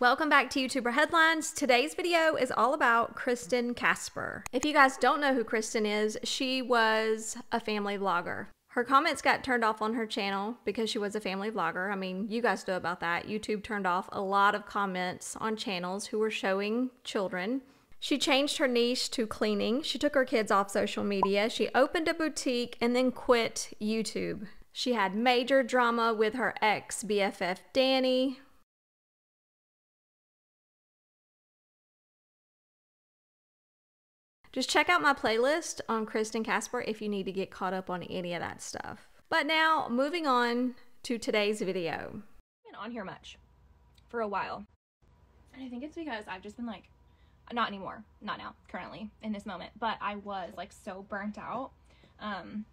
Welcome back to YouTuber Headlines. Today's video is all about Kristen Kasper. If you guys don't know who Kristen is, she was a family vlogger. Her comments got turned off on her channel because she was a family vlogger. I mean, you guys know about that. YouTube turned off a lot of comments on channels who were showing children. She changed her niche to cleaning. She took her kids off social media. She opened a boutique and then quit YouTube. She had major drama with her ex BFF, Danny. Just check out my playlist on Kristen Kasper if you need to get caught up on any of that stuff. But now, moving on to today's video. I've been on here much for a while. And I think it's because I've just been like, not anymore, not now, currently, in this moment, but I was like so burnt out. And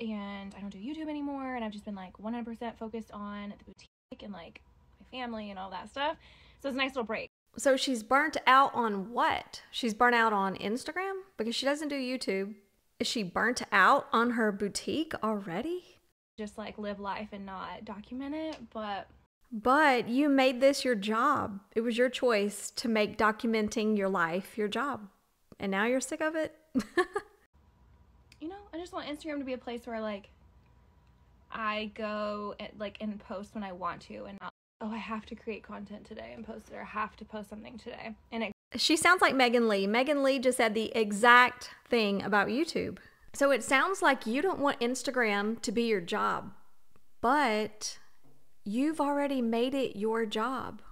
I don't do YouTube anymore, and I've just been like 100% focused on the boutique and like my family and all that stuff. So it's a nice little break. So she's burnt out on what? She's burnt out on Instagram because she doesn't do YouTube. Is she burnt out on her boutique already? Just like live life and not document it, but you made this your job. It was your choice to make documenting your life your job. And now you're sick of it. You know, I just want Instagram to be a place where like I go and like and post when I want to and not, oh, I have to create content today and post it, or I have to post something today. And she sounds like Megan Lee. Megan Lee just said the exact thing about YouTube. So it sounds like you don't want Instagram to be your job, but you've already made it your job.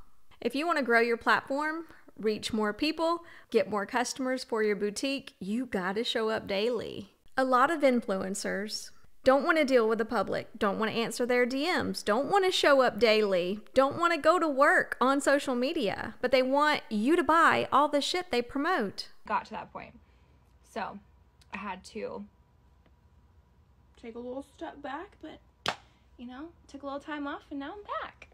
If you want to grow your platform, reach more people, get more customers for your boutique, you got to show up daily. A lot of influencers don't want to deal with the public, don't want to answer their DMs, don't want to show up daily, don't want to go to work on social media, but they want you to buy all the shit they promote. Got to that point. So I had to take a little step back, but you know, took a little time off and now I'm back.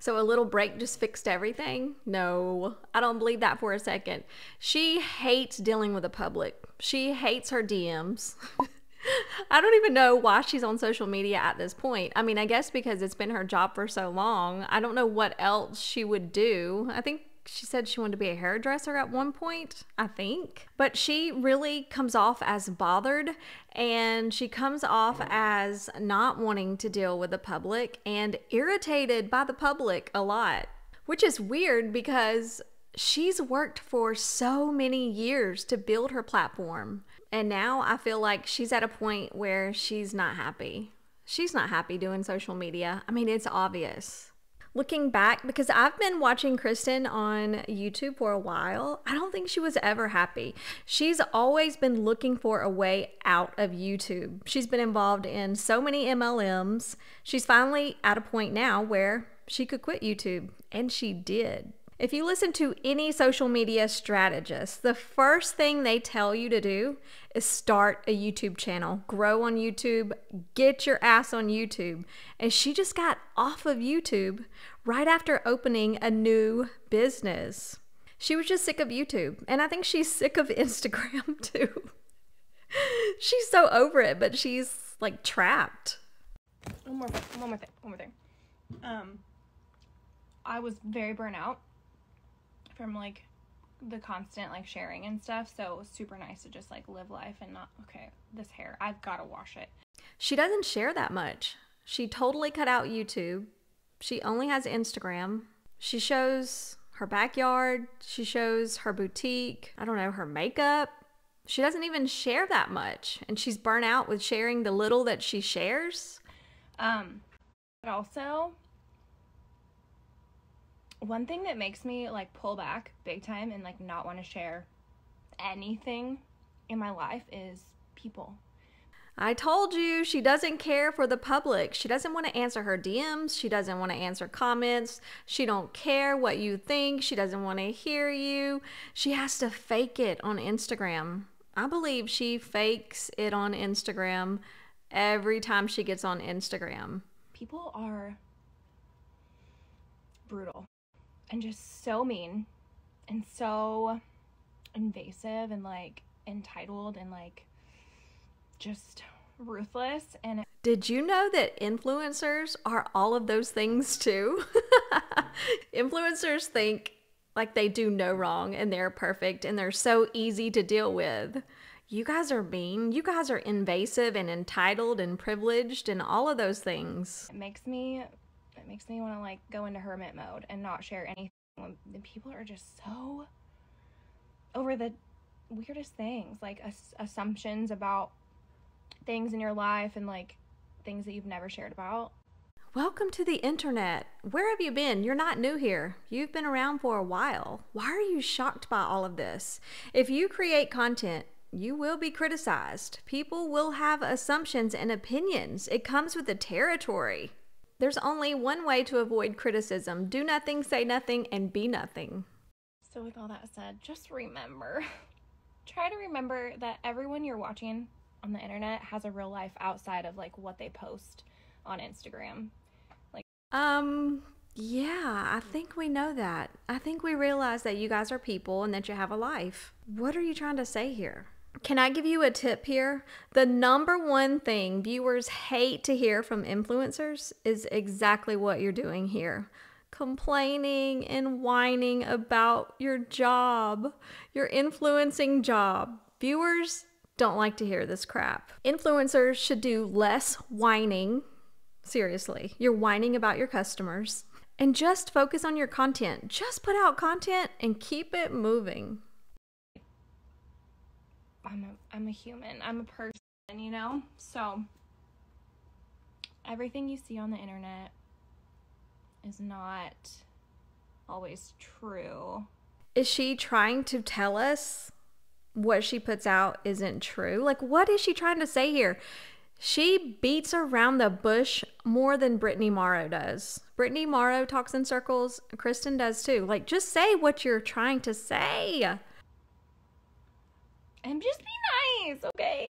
So a little break just fixed everything? No, I don't believe that for a second. She hates dealing with the public. She hates her DMs. I don't even know why she's on social media at this point. I mean, I guess because it's been her job for so long. I don't know what else she would do. I think she said she wanted to be a hairdresser at one point, I think. But she really comes off as bothered, and she comes off as not wanting to deal with the public and irritated by the public a lot, which is weird because she's worked for so many years to build her platform. And now I feel like she's at a point where she's not happy. She's not happy doing social media. I mean, it's obvious. Looking back, because I've been watching Kristen on YouTube for a while, I don't think she was ever happy. She's always been looking for a way out of YouTube. She's been involved in so many MLMs. She's finally at a point now where she could quit YouTube, and she did. If you listen to any social media strategist, the first thing they tell you to do is start a YouTube channel, grow on YouTube, get your ass on YouTube. And she just got off of YouTube right after opening a new business. She was just sick of YouTube, and I think she's sick of Instagram too. She's so over it, but she's like trapped. One more thing. I was very burnt out from like the constant like sharing and stuff, so it was super nice to just like live life and not, okay, this hair, I've got to wash it. She doesn't share that much. She totally cut out YouTube. She only has Instagram. She shows her backyard. She shows her boutique. I don't know, her makeup. She doesn't even share that much, and she's burnt out with sharing the little that she shares. But also, one thing that makes me like pull back big time and like not want to share anything in my life is people. I told you she doesn't care for the public. She doesn't want to answer her DMs. She doesn't want to answer comments. She don't care what you think. She doesn't want to hear you. She has to fake it on Instagram. I believe she fakes it on Instagram every time she gets on Instagram. People are brutal. And just so mean and so invasive and like entitled and like just ruthless. And Did you know that influencers are all of those things too? Influencers think like they do no wrong and they're perfect and they're so easy to deal with. You guys are mean. You guys are invasive and entitled and privileged and all of those things. It makes me want to like go into hermit mode and not share anything. The people are just so over the weirdest things, like assumptions about things in your life and like things that you've never shared about. Welcome to the internet. Where have you been? You're not new here. You've been around for a while. Why are you shocked by all of this? If you create content, you will be criticized. People will have assumptions and opinions. It comes with the territory. There's only one way to avoid criticism. Do nothing, say nothing, and be nothing. So with all that said, just remember, try to remember that everyone you're watching on the internet has a real life outside of like what they post on Instagram. Like, yeah, I think we know that. I think we realize that you guys are people and that you have a life. What are you trying to say here? Can I give you a tip here? The #1 thing viewers hate to hear from influencers is exactly what you're doing here. Complaining and whining about your job, your influencing job. Viewers don't like to hear this crap. Influencers should do less whining. Seriously, you're whining about your customers. And just focus on your content. Just put out content and keep it moving. I'm a human. I'm a person, you know? So everything you see on the internet is not always true. Is she trying to tell us what she puts out isn't true? Like, what is she trying to say here? She beats around the bush more than Brittany Morrow does. Brittany Morrow talks in circles. Kristen does too. Like, just say what you're trying to say. And just be nice, okay?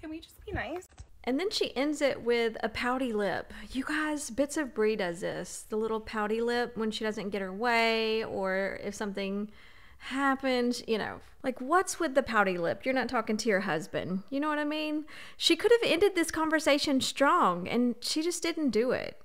Can we just be nice? And then she ends it with a pouty lip. You guys, Bits of Brie does this. The little pouty lip when she doesn't get her way or if something happened, you know. Like, what's with the pouty lip? You're not talking to your husband. You know what I mean? She could have ended this conversation strong and she just didn't do it.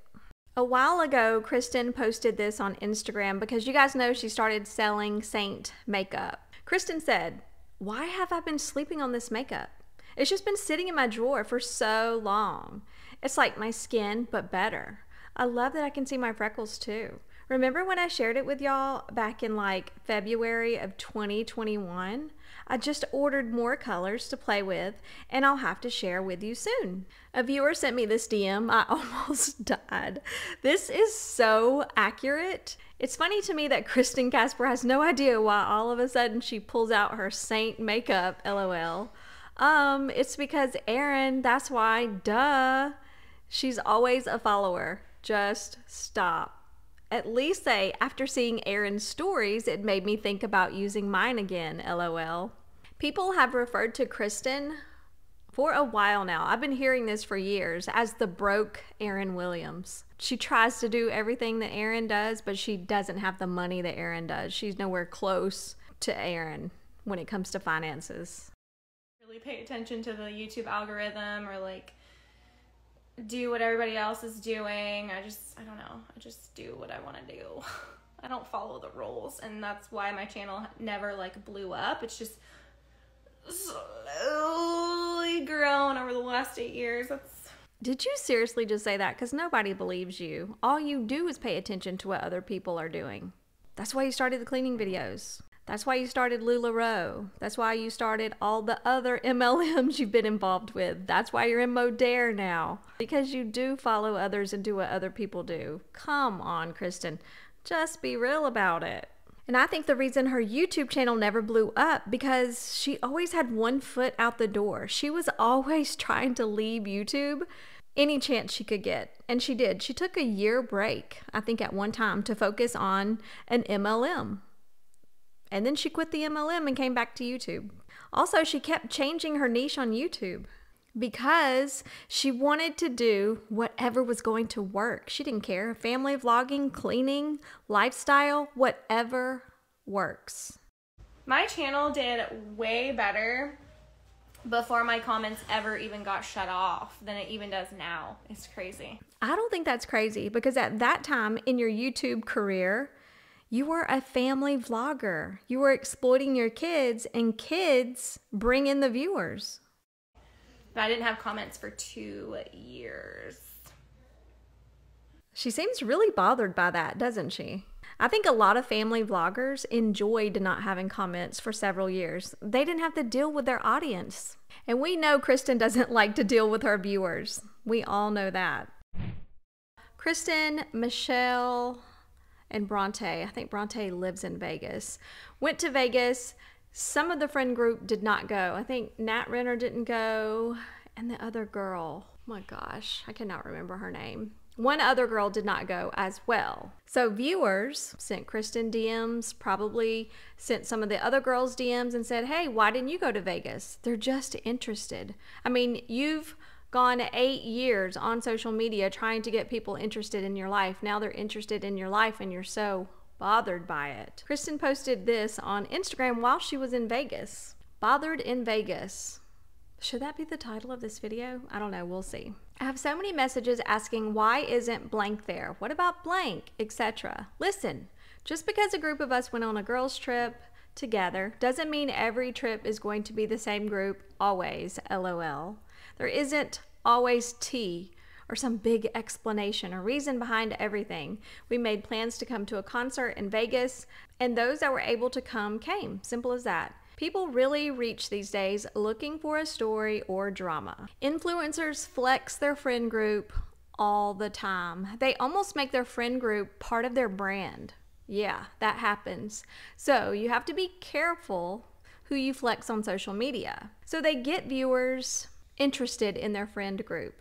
A while ago, Kristen posted this on Instagram because you guys know she started selling Saint makeup. Kristen said, "Why have I been sleeping on this makeup? It's just been sitting in my drawer for so long. It's like my skin, but better. I love that I can see my freckles too. Remember when I shared it with y'all back in like February of 2021? I just ordered more colors to play with and I'll have to share with you soon." A viewer sent me this DM. I almost died. This is so accurate. It's funny to me that Kristen Kasper has no idea why all of a sudden she pulls out her Saint makeup, LOL. It's because Aaryn, that's why, duh. She's always a follower. Just stop. At least say, "After seeing Aaron's stories, it made me think about using mine again, LOL. People have referred to Kristen for a while now. I've been hearing this for years as the broke Aaryn Williams. She tries to do everything that Aaryn does, but she doesn't have the money that Aaryn does. She's nowhere close to Aaryn when it comes to finances. Really pay attention to the YouTube algorithm or like do what everybody else is doing. I don't know. I just do what I want to do. I don't follow the rules, and that's why my channel never like blew up. It's just slowly grown over the last 8 years. Did you seriously just say that? Because nobody believes you. All you do is pay attention to what other people are doing. That's why you started the cleaning videos. That's why you started LuLaRoe. That's why you started all the other MLMs you've been involved with. That's why you're in Modère now. Because you do follow others and do what other people do. Come on, Kristen. Just be real about it. And I think the reason her YouTube channel never blew up because she always had one foot out the door. She was always trying to leave YouTube any chance she could get. And she did. She took a year break, I think at one time, to focus on an MLM. And then she quit the MLM and came back to YouTube. Also, she kept changing her niche on YouTube because she wanted to do whatever was going to work. She didn't care. Family vlogging, cleaning, lifestyle, whatever works. My channel did way better before my comments ever even got shut off than it even does now. It's crazy. I don't think that's crazy, because at that time in your YouTube career, you were a family vlogger. You were exploiting your kids, and kids bring in the viewers. But I didn't have comments for 2 years. She seems really bothered by that, doesn't she? I think a lot of family vloggers enjoyed not having comments for several years. They didn't have to deal with their audience. And we know Kristen doesn't like to deal with her viewers. We all know that. Kristen, Michelle, and Bronte, I think Bronte lives in Vegas, went to Vegas. Some of the friend group did not go. I think Nat Renner didn't go, and the other girl, oh my gosh, I cannot remember her name. One other girl did not go as well. So viewers sent Kristen DMs, probably sent some of the other girls DMs and said, hey, why didn't you go to Vegas? They're just interested. I mean, you've gone 8 years on social media trying to get people interested in your life. Now they're interested in your life and you're so bothered by it. Kristen posted this on Instagram while she was in Vegas. Bothered in Vegas. Should that be the title of this video? I don't know, we'll see. I have so many messages asking, why isn't blank there? What about blank, etc. Listen, just because a group of us went on a girls trip together doesn't mean every trip is going to be the same group always, LOL. There isn't always tea or some big explanation or reason behind everything. We made plans to come to a concert in Vegas, and those that were able to come came, simple as that. People really reach these days looking for a story or drama. Influencers flex their friend group all the time. They almost make their friend group part of their brand. Yeah, that happens. So you have to be careful who you flex on social media. So they get viewers interested in their friend group.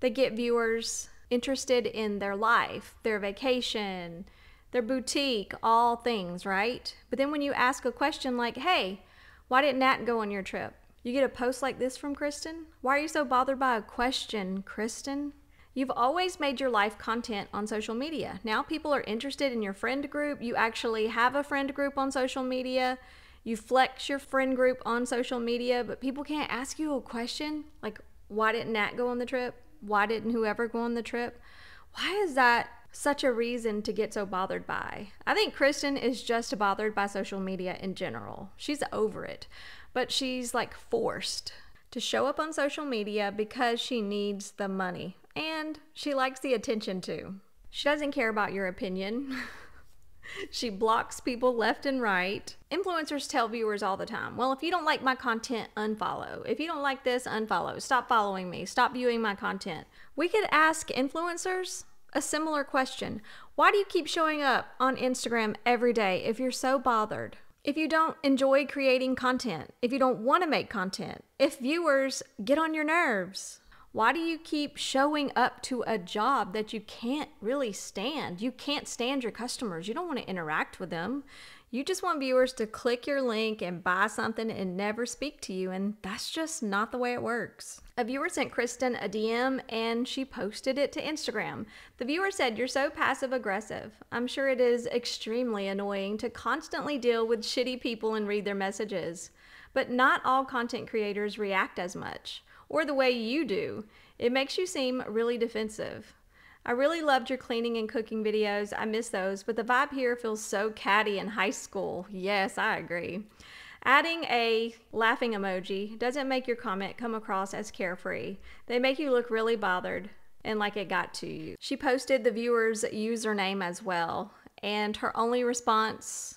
They get viewers interested in their life, their vacation, their boutique, all things, right? But then when you ask a question like, hey, why didn't Nat go on your trip? You get a post like this from Kristen? Why are you so bothered by a question, Kristen? You've always made your life content on social media. Now people are interested in your friend group. You actually have a friend group on social media. You flex your friend group on social media, but people can't ask you a question like, why didn't Nat go on the trip? Why didn't whoever go on the trip? Why is that such a reason to get so bothered by? I think Kristen is just bothered by social media in general. She's over it, but she's like forced to show up on social media because she needs the money and she likes the attention too. She doesn't care about your opinion. She blocks people left and right. Influencers tell viewers all the time, well, if you don't like my content, unfollow. If you don't like this, unfollow. Stop following me. Stop viewing my content. We could ask influencers a similar question. Why do you keep showing up on Instagram every day if you're so bothered? If you don't enjoy creating content, if you don't want to make content, if viewers get on your nerves, why do you keep showing up to a job that you can't really stand? You can't stand your customers. You don't want to interact with them. You just want viewers to click your link and buy something and never speak to you, and that's just not the way it works. A viewer sent Kristen a DM and she posted it to Instagram. The viewer said, "You're so passive aggressive. I'm sure it is extremely annoying to constantly deal with shitty people and read their messages, but not all content creators react as much or the way you do. It makes you seem really defensive. I really loved your cleaning and cooking videos. I miss those, but the vibe here feels so catty and high school." Yes, I agree. Adding a laughing emoji doesn't make your comment come across as carefree. They make you look really bothered and like it got to you. She posted the viewer's username as well, and her only response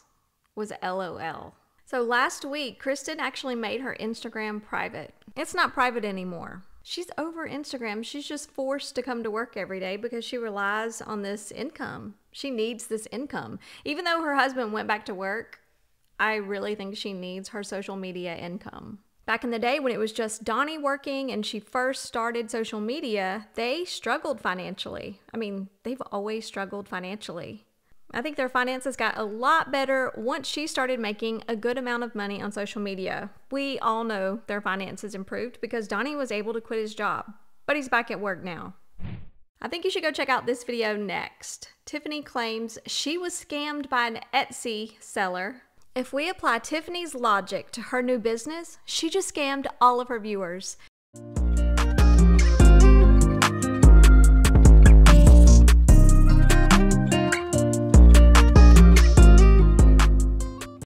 was LOL. So last week, Kristen actually made her Instagram private. It's not private anymore. She's over Instagram. She's just forced to come to work every day because she relies on this income. She needs this income. Even though her husband went back to work, I really think she needs her social media income. Back in the day when it was just Donnie working and she first started social media, they struggled financially. I mean, they've always struggled financially. I think their finances got a lot better once she started making a good amount of money on social media. We all know their finances improved because Donnie was able to quit his job, but he's back at work now. I think you should go check out this video next. Tiffany claims she was scammed by an Etsy seller If we apply Tiffany's logic to her new business, she just scammed all of her viewers.